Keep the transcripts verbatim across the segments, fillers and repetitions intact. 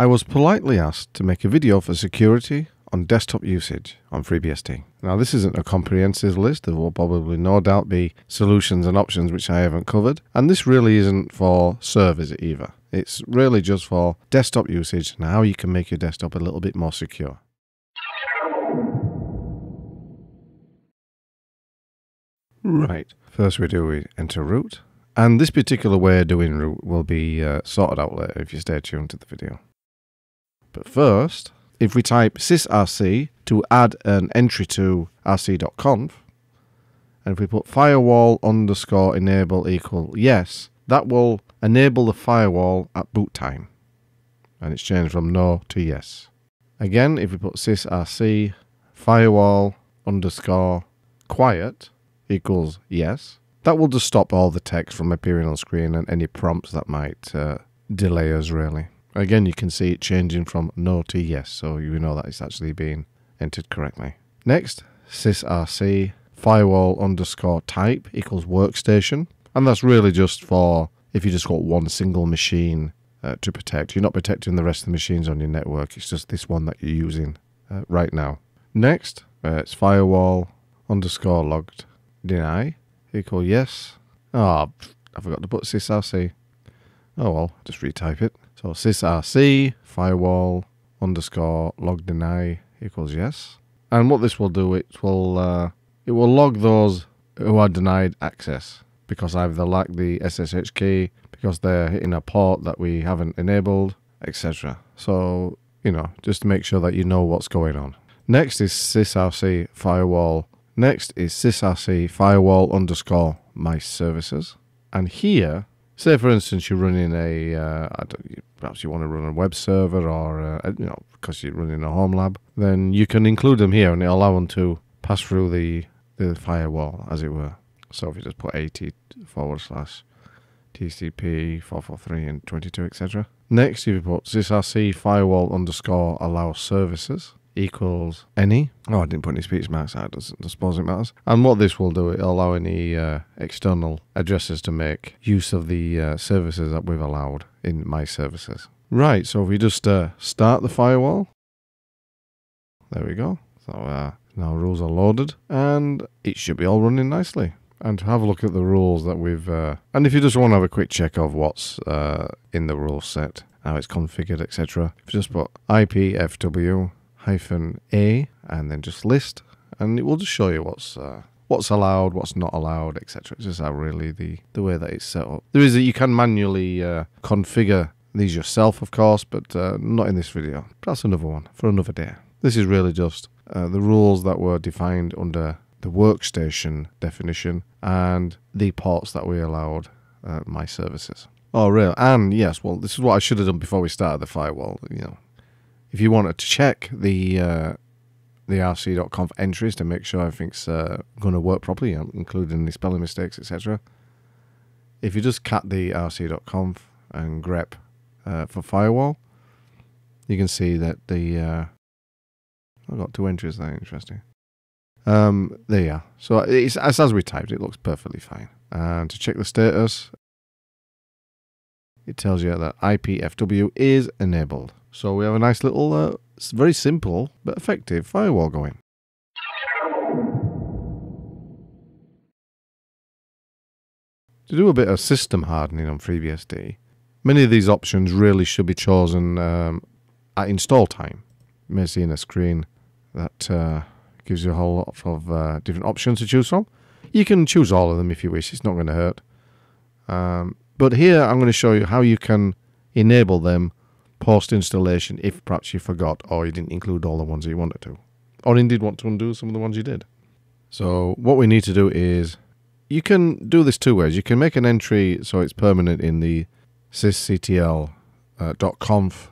I was politely asked to make a video for security on desktop usage on FreeBSD. Now, this isn't a comprehensive list. There will probably no doubt be solutions and options which I haven't covered. And this really isn't for servers either. It's really just for desktop usage and how you can make your desktop a little bit more secure. Right, first we do we enter root. And this particular way of doing root will be uh, sorted out later if you stay tuned to the video. But first, if we type sysrc to add an entry to r c dot conf, and if we put firewall underscore enable equal yes, that will enable the firewall at boot time. And it's changed from no to yes. Again, if we put sysrc firewall underscore quiet equals yes, that will just stop all the text from appearing on screen and any prompts that might uh, delay us really. Again, you can see it changing from no to yes, so you know that it's actually being entered correctly. Next, sysrc firewall underscore type equals workstation. And that's really just for if you just got one single machine uh, to protect. You're not protecting the rest of the machines on your network. It's just this one that you're using uh, right now. Next, uh, it's firewall underscore logged deny equal yes. Oh, I forgot to put sysrc. Oh well, just retype it. So sysrc firewall underscore log deny equals yes. And what this will do, it will uh, it will log those who are denied access because either they lack the S S H key, because they're hitting a port that we haven't enabled, et cetera. So you know, just to make sure that you know what's going on. Next is sysrc firewall. Next is sysrc firewall underscore my services. And here, say for instance you're running a, uh, I don't, perhaps you want to run a web server or, uh, you know, because you're running a home lab, then you can include them here and it'll allow them to pass through the, the firewall, as it were. So if you just put eighty forward slash T C P four forty-three and twenty-two, et cetera. Next, if you put sysrc firewall underscore allow services equals any. Oh, I didn't put any speech marks. I suppose it matters. And what this will do, it'll allow any uh, external addresses to make use of the uh, services that we've allowed in my services. Right, so if we just uh, start the firewall. There we go. So uh, now rules are loaded and it should be all running nicely. And have a look at the rules that we've... Uh, and if you just want to have a quick check of what's uh, in the rule set, how it's configured, et cetera. If you just put I P F W hyphen A and then just list, and it will just show you what's uh, what's allowed, what's not allowed, et cetera. It's just how really the the way that it's set up. There is that you can manually uh, configure these yourself, of course, but uh, not in this video. That's another one for another day. This is really just uh, the rules that were defined under the workstation definition and the ports that we allowed uh, my services. Oh, really? And yes, well, this is what I should have done before we started the firewall. You know, if you wanted to check the uh, the r c dot conf entries to make sure everything's uh, going to work properly, including the spelling mistakes, et cetera. If you just cat the r c dot conf and grep uh, for firewall, you can see that the uh, I've got two entries there. Interesting. Um, there you are. So it's as, as we typed, it looks perfectly fine. And to check the status, it tells you that I P F W is enabled. So we have a nice little, uh, very simple but effective firewall going. To do a bit of system hardening on FreeBSD, many of these options really should be chosen um, at install time. You may see in a screen that uh, gives you a whole lot of uh, different options to choose from. You can choose all of them if you wish, it's not going to hurt. Um, but here I'm going to show you how you can enable them post-installation if perhaps you forgot or you didn't include all the ones that you wanted to, or indeed want to undo some of the ones you did. So what we need to do is, you can do this two ways. You can make an entry so it's permanent in the sysctl dot conf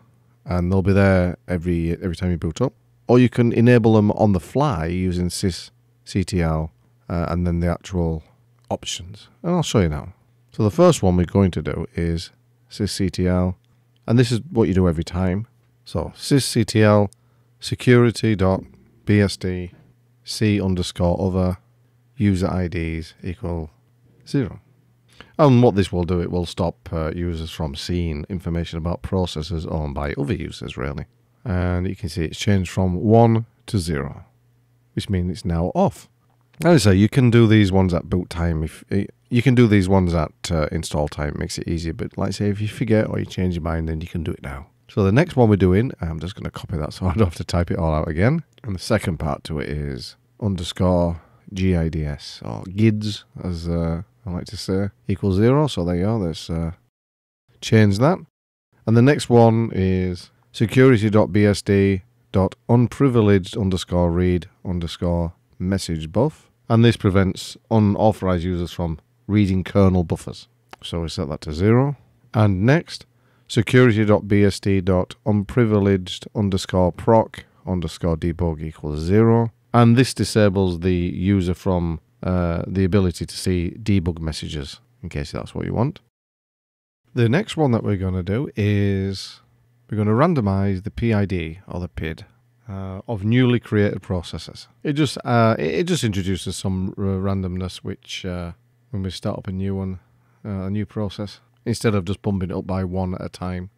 uh, and they'll be there every every time you boot up, or you can enable them on the fly using sysctl uh, and then the actual options, and I'll show you now. So the first one we're going to do is sysctl. And this is what you do every time. So sysctl security.bsd c underscore other user I Ds equal zero. And what this will do, it will stop uh, users from seeing information about processes owned by other users, really. And you can see it's changed from one to zero, which means it's now off. As I say, you can do these ones at boot time. If it, you can do these ones at uh, install time, it makes it easier. But like I say, if you forget or you change your mind, then you can do it now. So the next one we're doing, I'm just going to copy that so I don't have to type it all out again. And the second part to it is underscore G I D S, or G I D S, as uh, I like to say, equals zero. So there you are, let's uh, change that. And the next one is security.bsd.unprivileged underscore read underscore message buff. And this prevents unauthorized users from reading kernel buffers. So we set that to zero. And next, security.bsd.unprivileged underscore proc underscore debug equals zero. And this disables the user from uh, the ability to see debug messages, in case that's what you want. The next one that we're going to do is we're going to randomize the P I D, or the P I D, uh, of newly created processes. It just, uh, it just introduces some uh, randomness, which uh, when we start up a new one, uh, a new process, instead of just bumping it up by one at a time.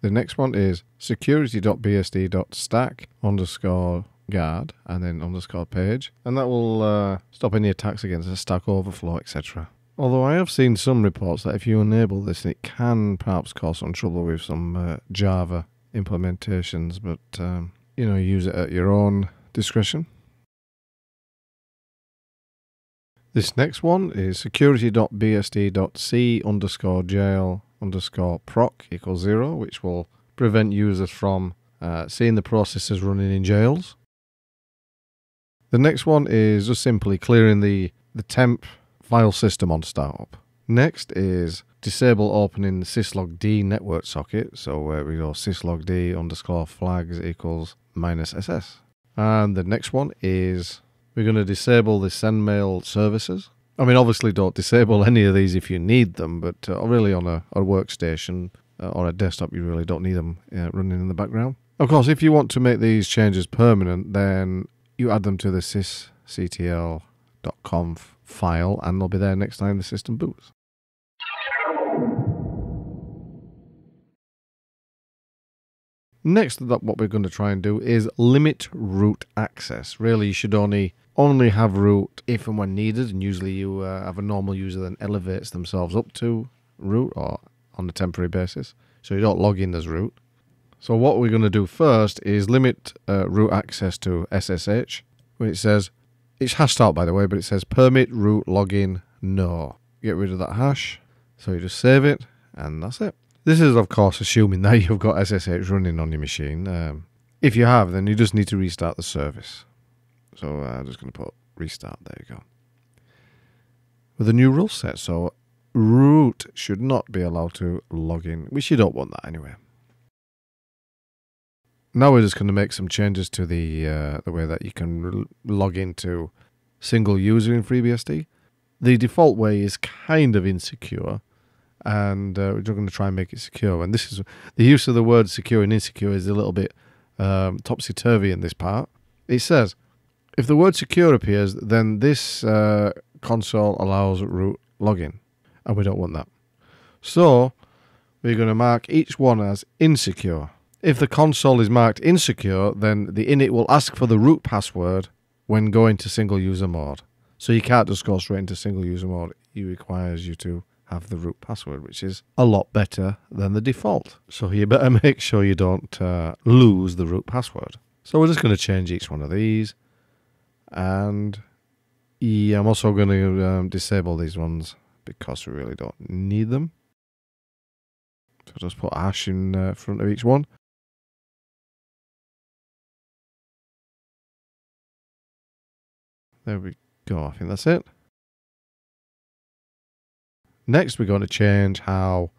The next one is security.bsd.stack underscore guard and then underscore page, and that will uh, stop any attacks against a Stack Overflow, et cetera. Although I have seen some reports that if you enable this, it can perhaps cause some trouble with some uh, Java implementations, but um, you know, use it at your own discretion. This next one is security.bsd.c underscore jail underscore proc equals zero, which will prevent users from uh, seeing the processes running in jails. The next one is just simply clearing the, the temp file system on startup. Next is disable opening the syslogd network socket. So where we go syslogd underscore flags equals minus S S. And the next one is we're going to disable the sendmail services. I mean, obviously don't disable any of these if you need them, but uh, really on a, a workstation uh, or a desktop, you really don't need them uh, running in the background. Of course, if you want to make these changes permanent, then you add them to the sysctl dot conf file, and they'll be there next time the system boots. Next up, what we're going to try and do is limit root access. Really, you should only only have root if and when needed, and usually you uh, have a normal user then elevates themselves up to root or on a temporary basis, so you don't log in as root. So what we're going to do first is limit uh, root access to S S H, when it says, it's hashed out by the way, but it says permit root login no. Get rid of that hash, so you just save it, and that's it. This is, of course, assuming that you've got S S H running on your machine. Um, if you have, then you just need to restart the service. So uh, I'm just going to put restart, there you go. With a new rule set, so root should not be allowed to log in, which you don't want that anyway. Now we're just going to make some changes to the, uh, the way that you can log into single user in FreeBSD. The default way is kind of insecure, and uh, we're going to try and make it secure. And this is the use of the word secure and insecure is a little bit um, topsy-turvy in this part. It says, if the word secure appears, then this uh, console allows root login, and we don't want that. So we're going to mark each one as insecure. If the console is marked insecure, then the init will ask for the root password when going to single user mode. So you can't just go straight into single user mode. It requires you to have the root password, which is a lot better than the default. So you better make sure you don't uh, lose the root password. So we're just going to change each one of these. And yeah, I'm also going to um, disable these ones because we really don't need them. So just put a hash in uh, front of each one. There we go, I think that's it. Next, we're going to change how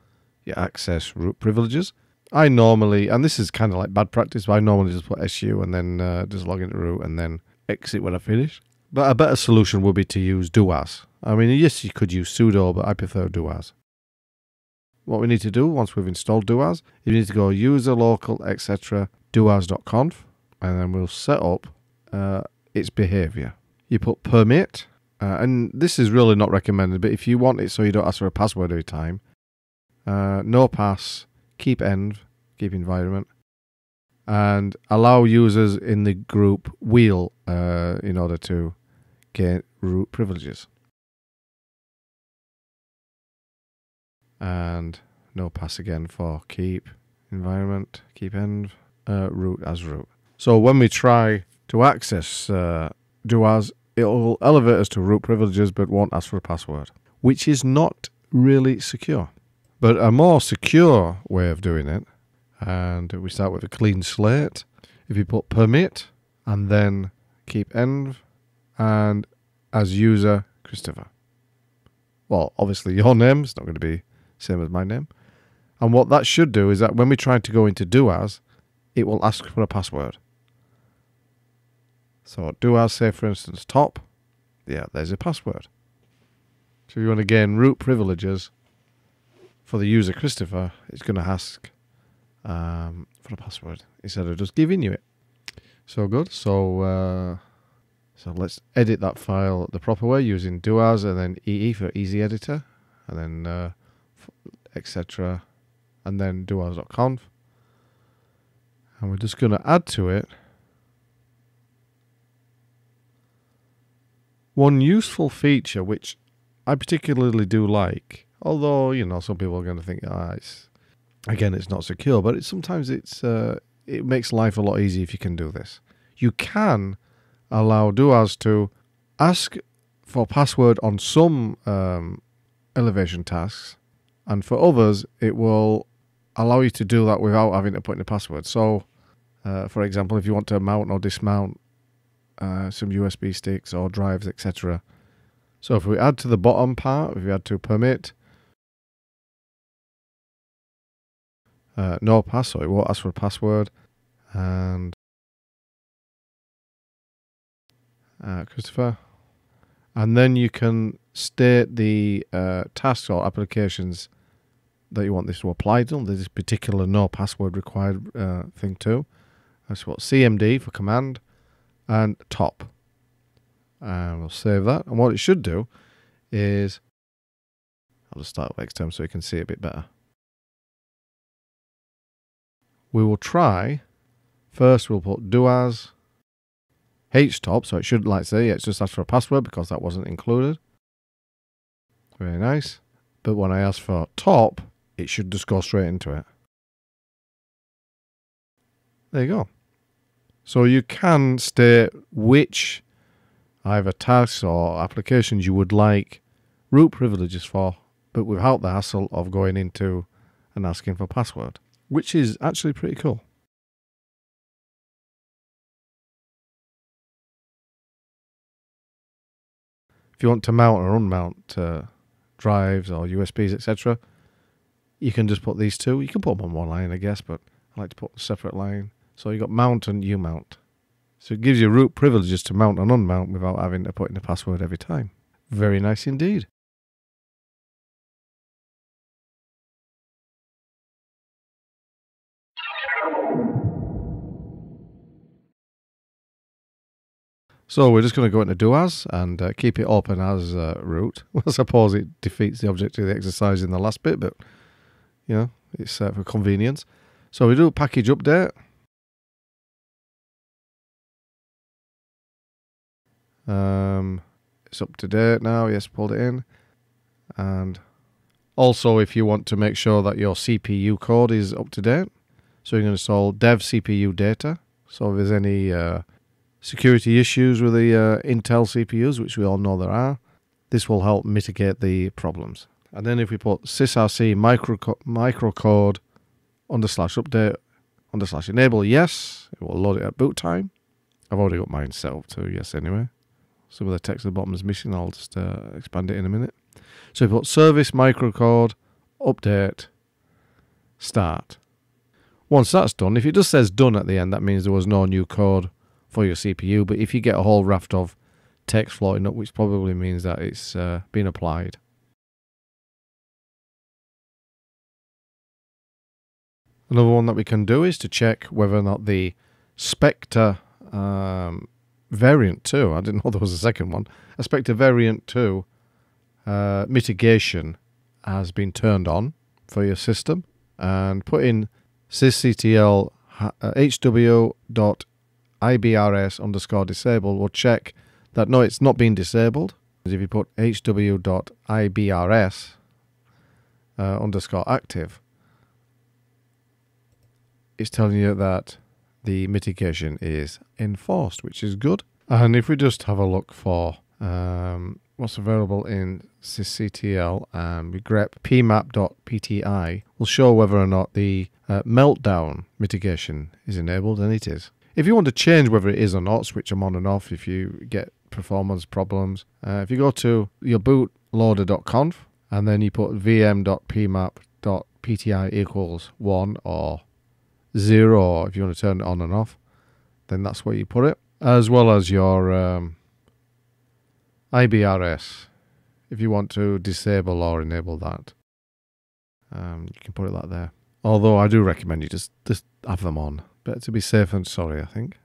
you access root privileges. I normally, and this is kind of like bad practice, but I normally just put S U and then uh, just log into root and then exit when I finish. But a better solution would be to use doas. I mean, yes, you could use sudo, but I prefer doas. What we need to do once we've installed doas, you need to go user local et cetera doas dot conf, and then we'll set up uh, its behavior. You put permit Uh, and this is really not recommended, but if you want it so you don't ask for a password every time, uh, no pass, keep env, keep environment, and allow users in the group wheel uh, in order to gain root privileges. And no pass again for keep environment, keep env, uh, root as root. So when we try to access uh, doas, it will elevate us to root privileges but won't ask for a password, which is not really secure. But a more secure way of doing it, and we start with a clean slate, if you put permit and then keep env and as user Christopher. Well, obviously your name is not going to be same as my name. And what that should do is that when we try to go into doas, it will ask for a password. So doas, say for instance top, yeah, there's a password. So if you want to gain root privileges for the user Christopher, it's going to ask um, for a password instead of just giving you it. So good. So uh, so let's edit that file the proper way using doas and then E E for easy editor, and then uh, et cetera, and then doas dot conf, and we're just going to add to it one useful feature which I particularly do like, although, you know, some people are going to think, ah, it's, again, it's not secure, but it's, sometimes it's uh, it makes life a lot easier if you can do this. You can allow doas to ask for password on some um, elevation tasks, and for others, it will allow you to do that without having to put in a password. So, uh, for example, if you want to mount or dismount Uh, some U S B sticks or drives, et cetera. So if we add to the bottom part, if we add to permit, uh, no pass, so it won't ask for a password, and uh, Christopher, and then you can state the uh, tasks or applications that you want this to apply to. There's this particular no password required uh, thing too. That's what C M D for command. And top, and we'll save that. And what it should do is, I'll just start with Xterm so you can see it a bit better. We will try first. We'll put doas htop, so it should, like say, yeah, it's just asked for a password because that wasn't included. Very nice. But when I ask for top, it should just go straight into it. There you go. So you can state which either tasks or applications you would like root privileges for, but without the hassle of going into and asking for password, which is actually pretty cool. If you want to mount or unmount uh, drives or U S Bs, et cetera, you can just put these two. You can put them on one line, I guess, but I like to put a separate line. So you got mount and umount. So it gives you root privileges to mount and unmount without having to put in a password every time. Very nice indeed. So we're just going to go into doas and uh, keep it open as uh, root. Well, I suppose it defeats the object of the exercise in the last bit, but you know, it's uh, for convenience. So we do a package update. Um, it's up to date now, yes, pulled it in. And also if you want to make sure that your C P U code is up to date, so you're going to install dev C P U data. So if there's any uh, security issues with the uh, Intel C P Us, which we all know there are, this will help mitigate the problems. And then if we put sysrc microcode micro under slash update under slash enable, yes, it will load it at boot time. I've already got mine set up to yes anyway. Some of the text at the bottom is missing. I'll just uh, expand it in a minute. So we put service microcode update start. Once that's done, if it just says done at the end, that means there was no new code for your C P U. But if you get a whole raft of text floating up, which probably means that it's uh, been applied. Another one that we can do is to check whether or not the Spectre um, variant two. I didn't know there was a second one. A Spectre variant two uh, mitigation has been turned on for your system, and put in sysctl hw.ibrs underscore disable will check that no, it's not been disabled. If you put hw.ibrs uh, underscore active, it's telling you that the mitigation is enforced, which is good. And if we just have a look for um, what's available in sysctl and we grep pmap.pti, will show whether or not the uh, meltdown mitigation is enabled, and it is. If you want to change whether it is or not, switch them on and off if you get performance problems. Uh, if you go to your bootloader dot conf and then you put vm.pmap.pti equals one or zero, or if you want to turn it on and off, then that's where you put it, as well as your um, I B R S if you want to disable or enable that. Um, you can put it like there, although I do recommend you just, just have them on. Better to be safe than sorry, I think.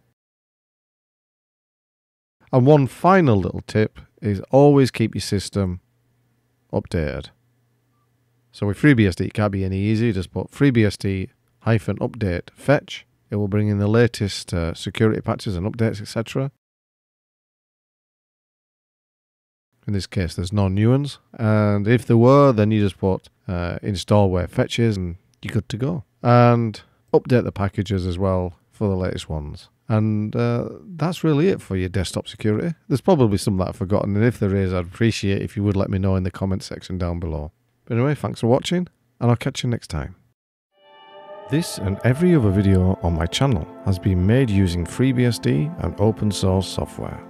And one final little tip is always keep your system updated. So with FreeBSD it can't be any easier. Just put FreeBSD hyphen update fetch. It will bring in the latest uh, security patches and updates, et cetera. In this case there's no new ones, and if there were then you just put uh, install where fetches and you're good to go. And update the packages as well for the latest ones. And uh, that's really it for your desktop security. There's probably some that I've forgotten, and if there is, I'd appreciate if you would let me know in the comment section down below. But anyway, thanks for watching, and I'll catch you next time. This and every other video on my channel has been made using FreeBSD and open source software.